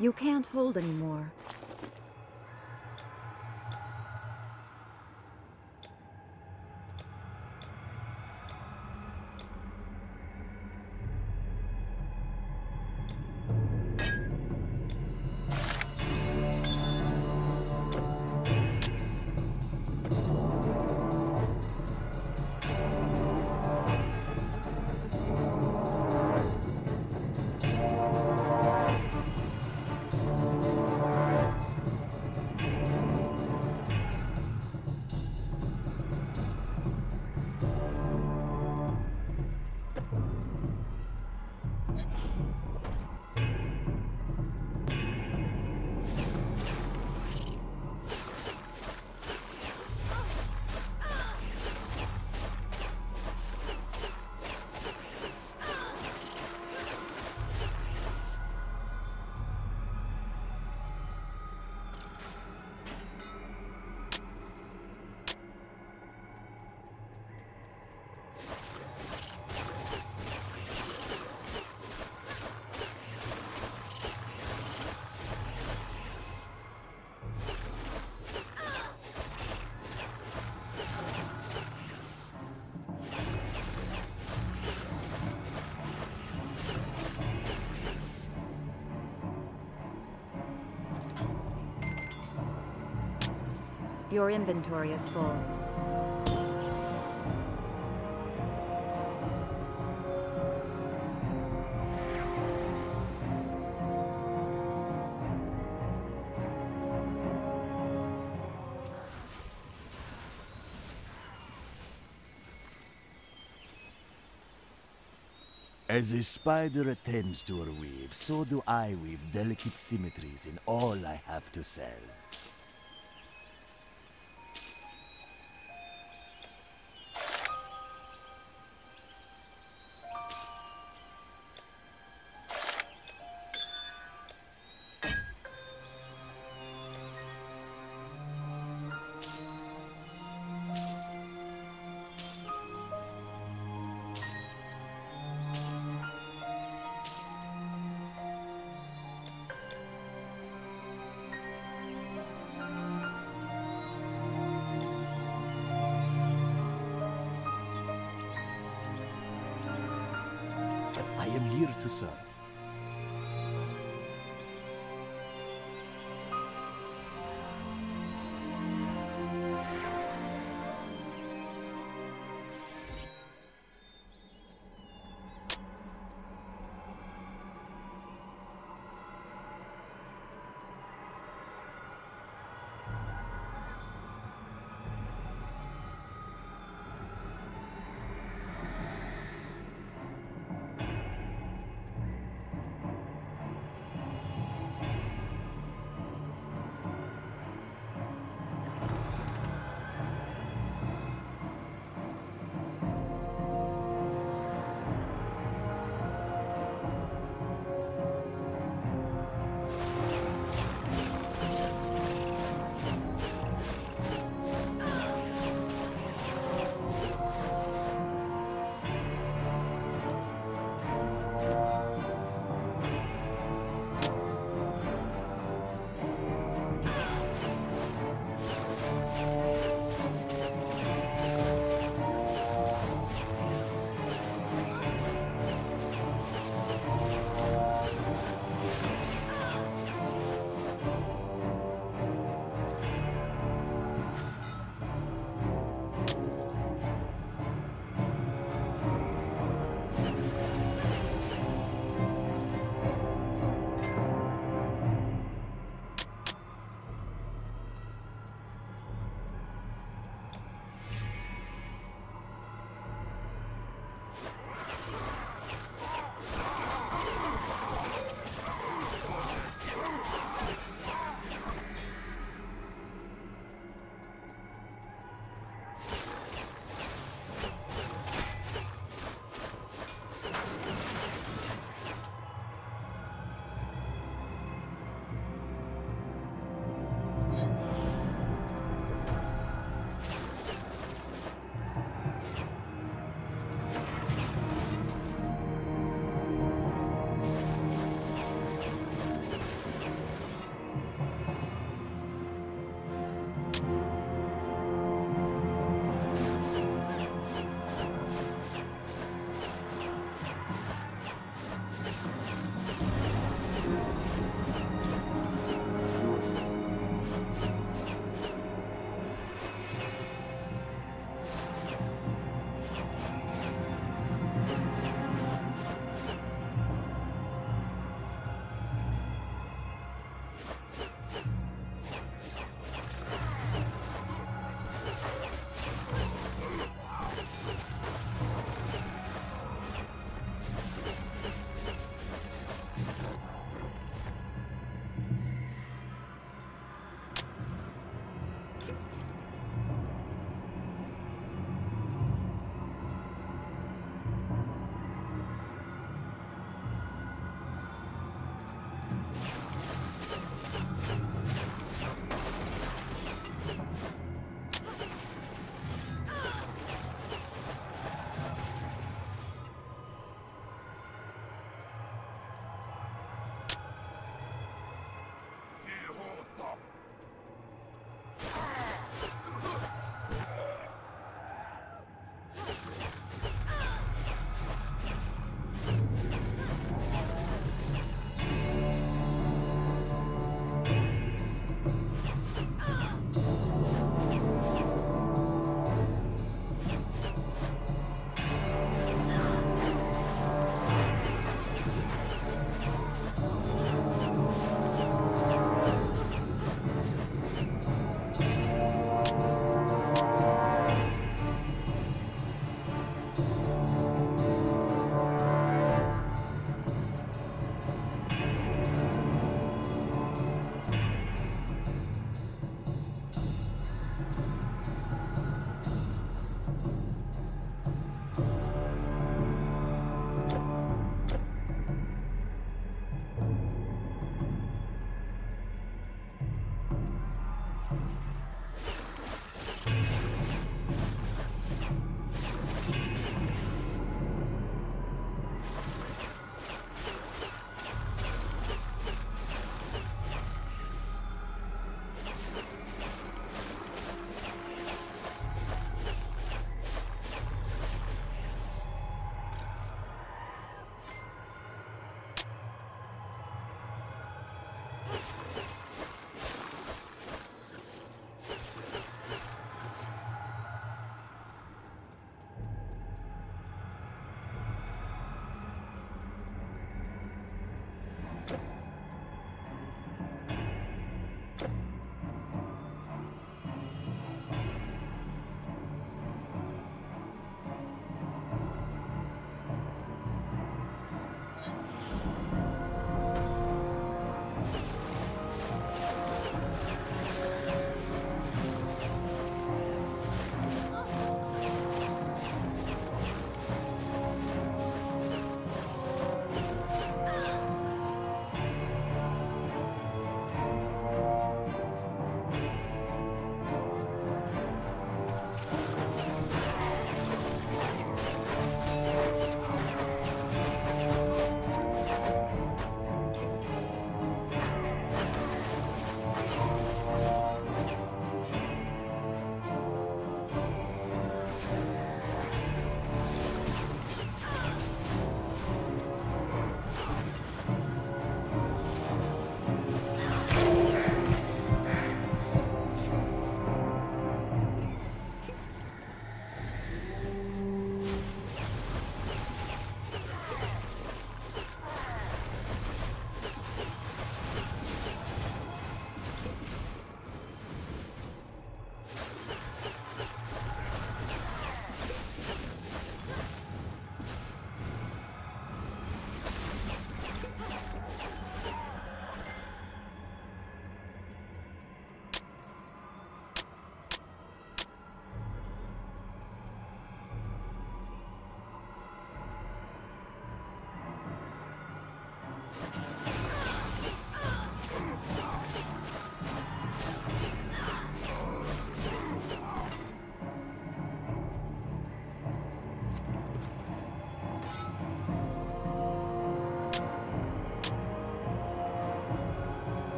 You can't hold anymore. Your inventory is full. As a spider attends to her weave, so do I weave delicate symmetries in all I have to sell.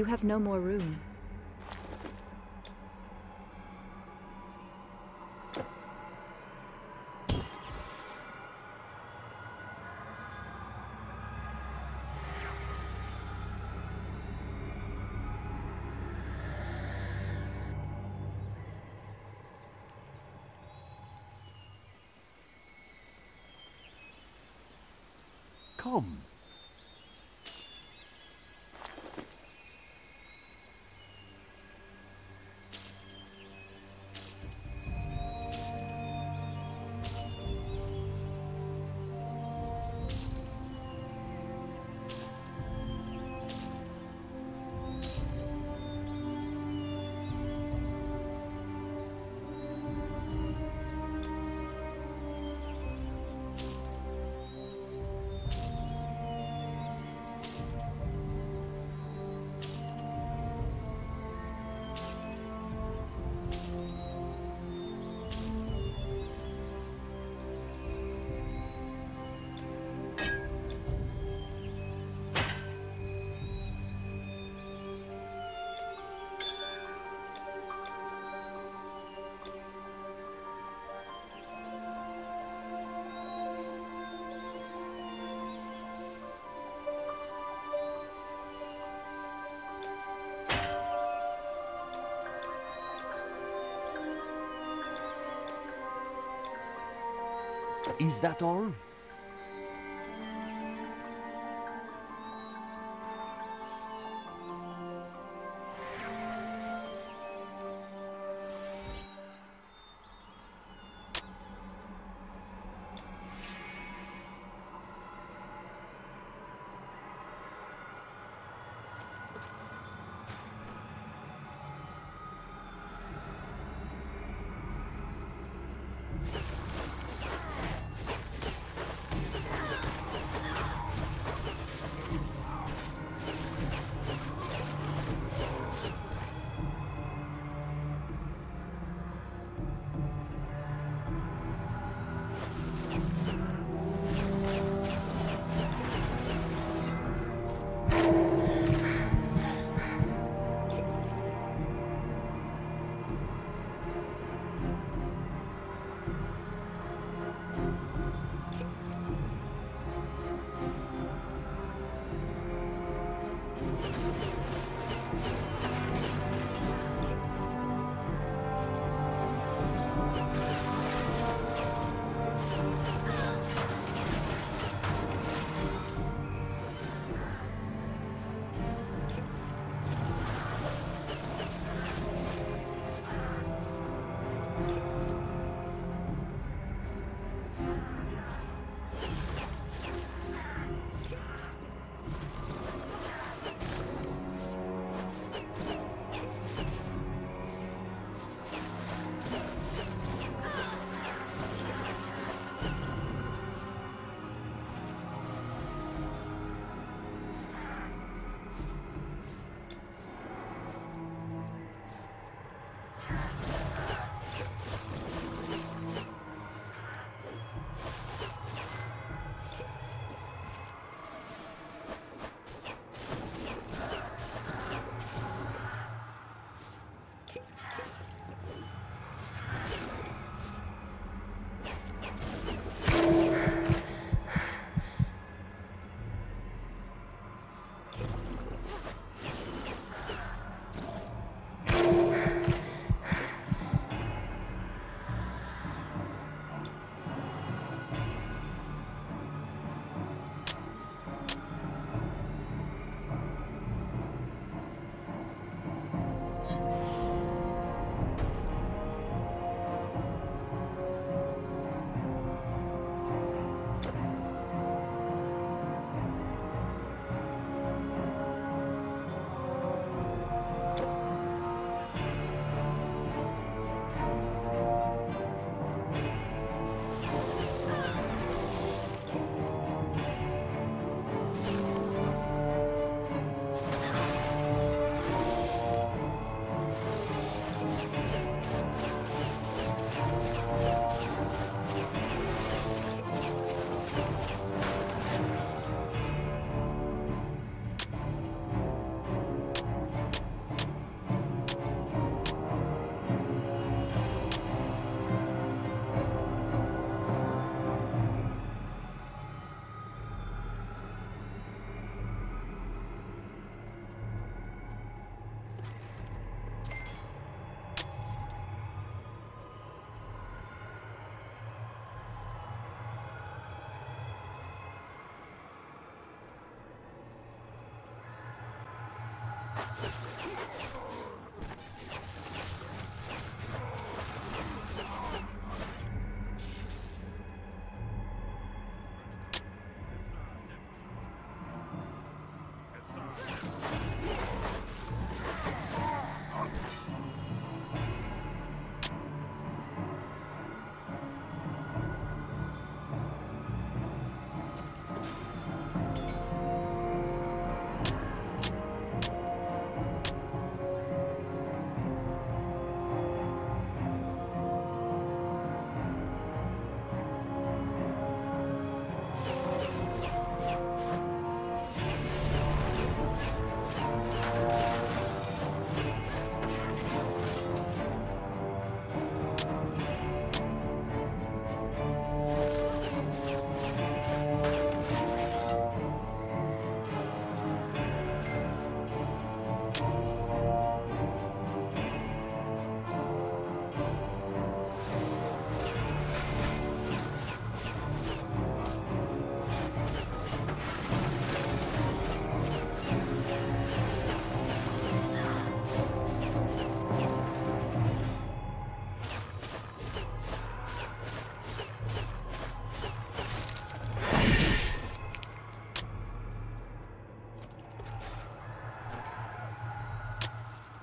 You have no more room. Come. Is that all?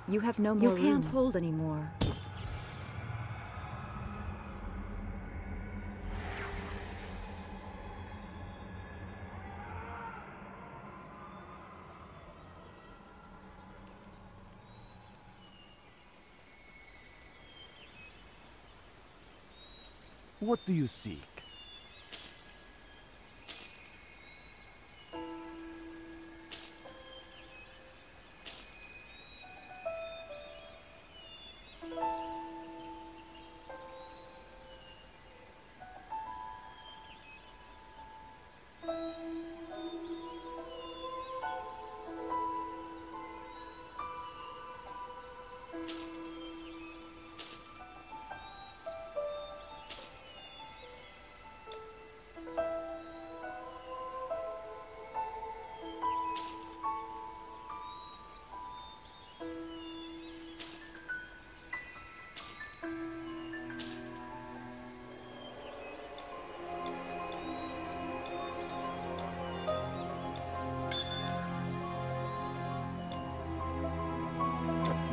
You have no more room. You can't hold anymore. What do you seek?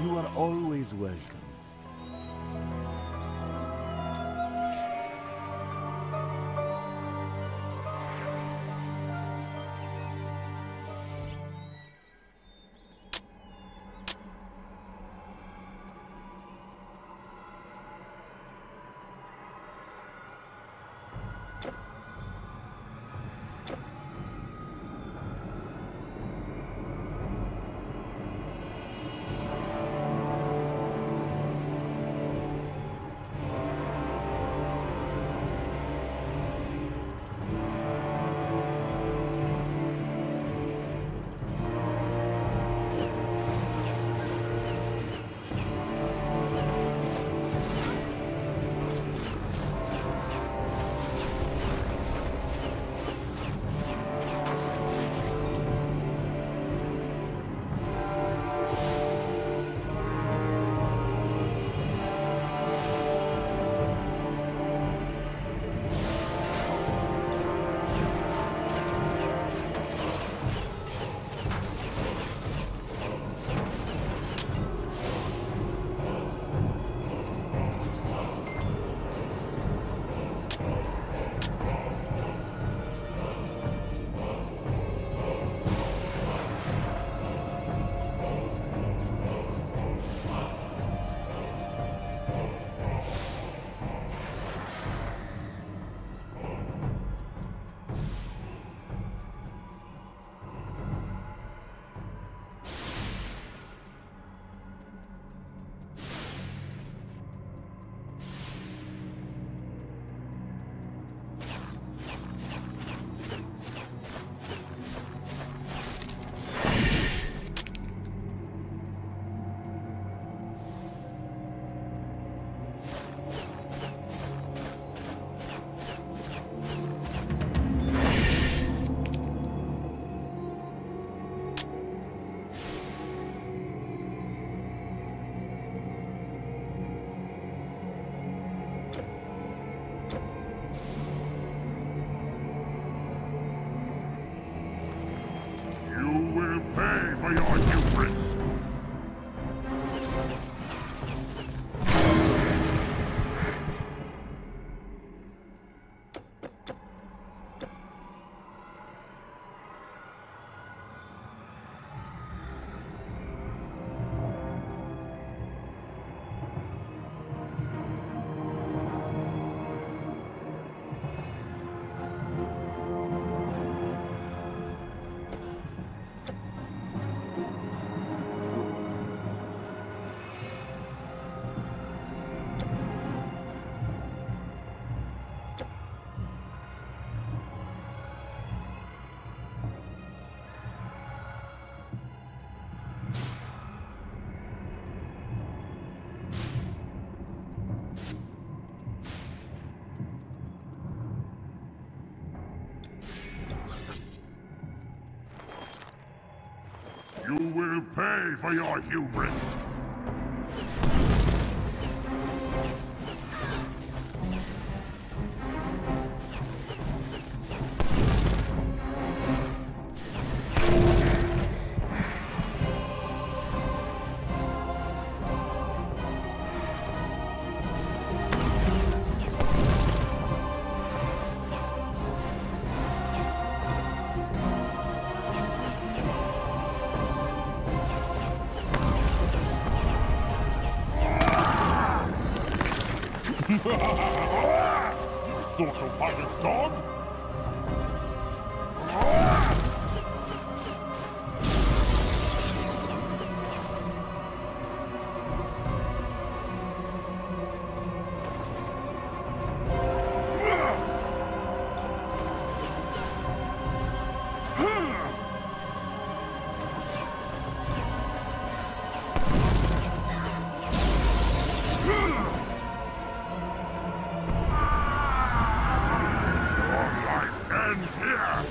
You are always welcome. will pay for your hubris! Here!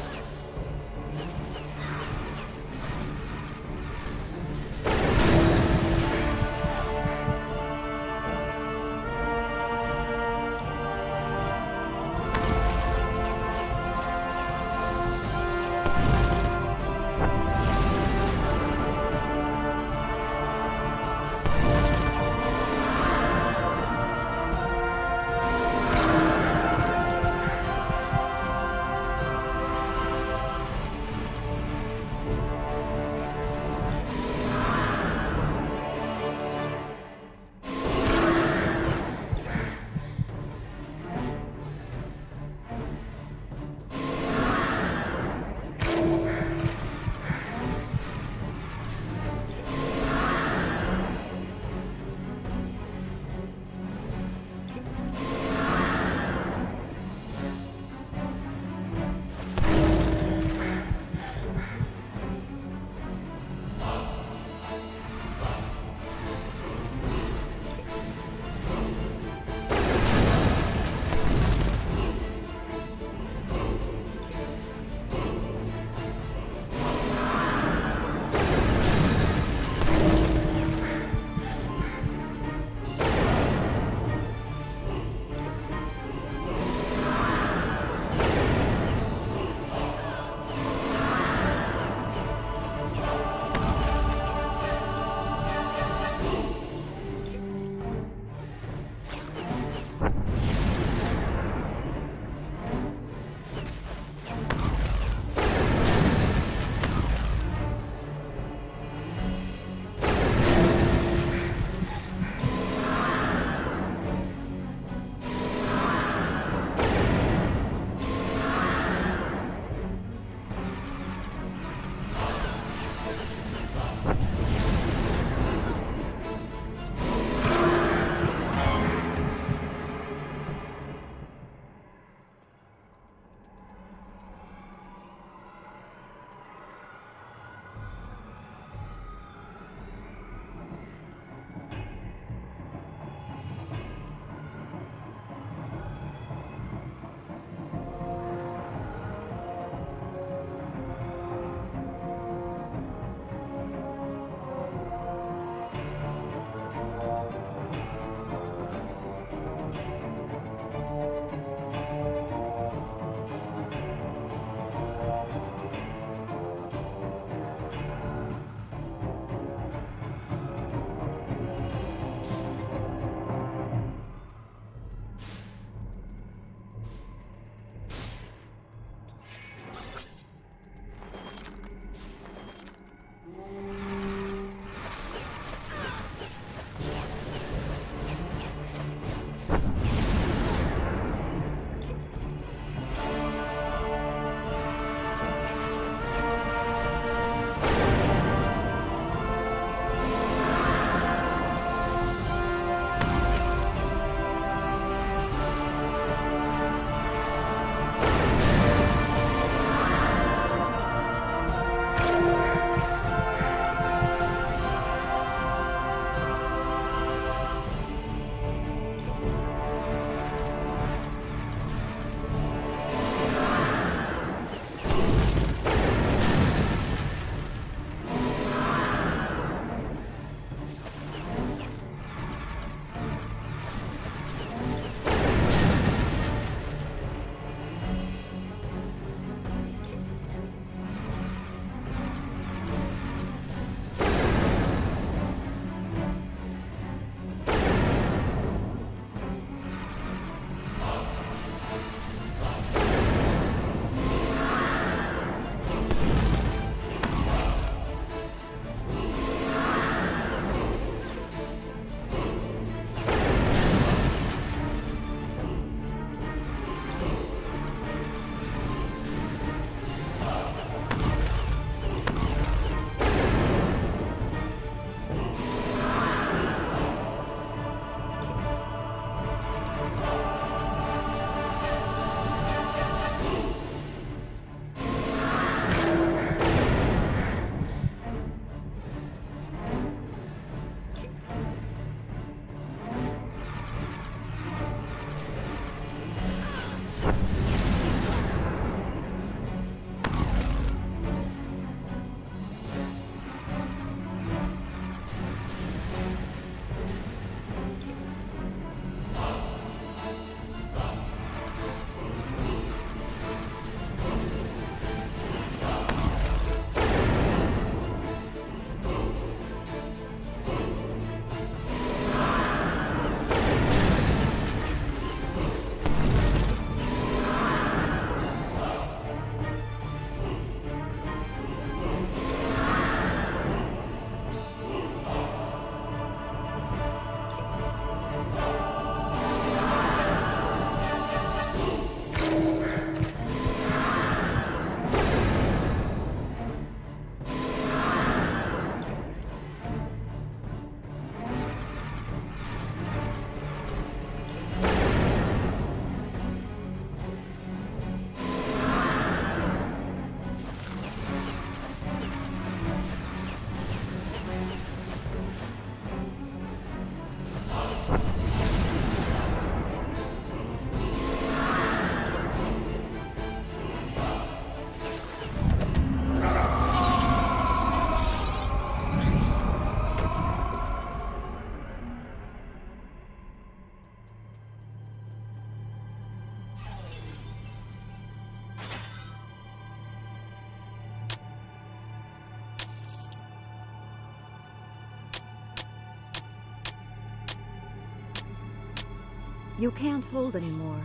You can't hold anymore.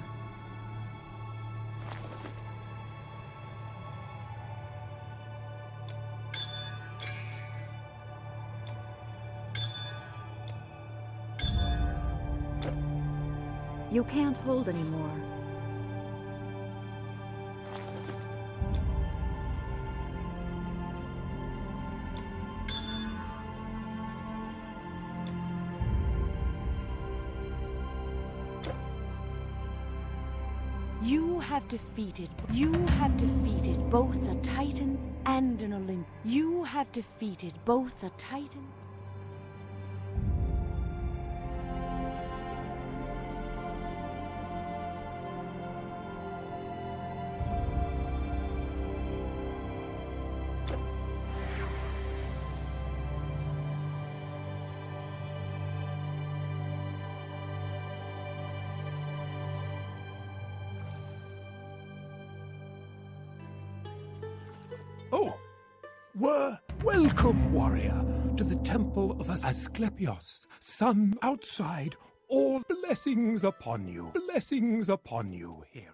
You can't hold anymore. You have defeated both a Titan and an Olymp. You have defeated both a Titan. Welcome, warrior, to the temple of Asclepios. Sun outside, all blessings upon you. Blessings upon you here.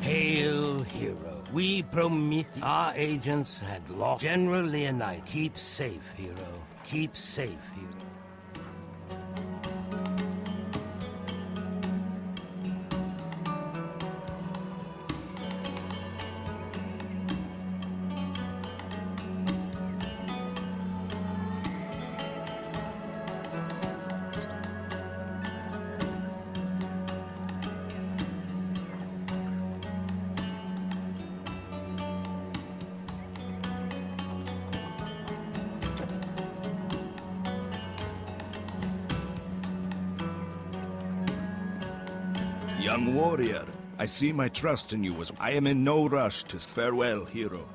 Hail, hero. We Prometheus, our agents had lost General Leonidas. Keep safe, hero. Keep safe, hero. Young warrior, I see my trust in you as I am in no rush to farewell, hero.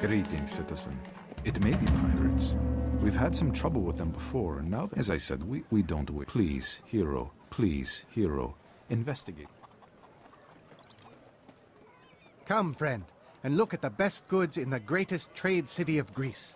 Greetings, citizen. It may be pirates. We've had some trouble with them before, and now, as I said, we don't wait. Please, hero. Please, hero. Investigate. Come, friend, and look at the best goods in the greatest trade city of Greece.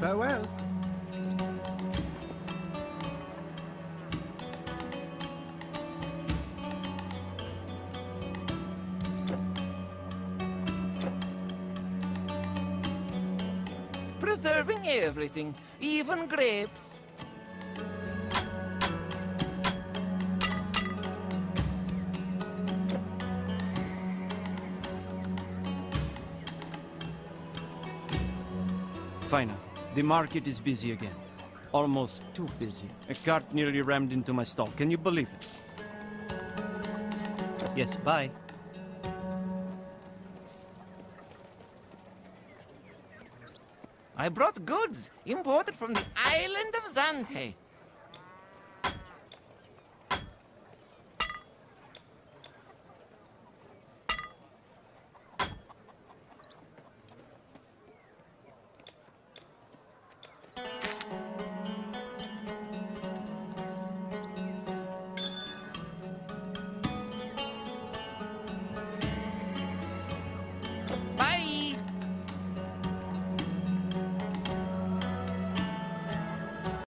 Farewell. preserving everything, even grapes. Finally, the market is busy again. Almost too busy. A cart nearly rammed into my stall. Can you believe it? Yes, bye. I brought goods imported from the island of Zante.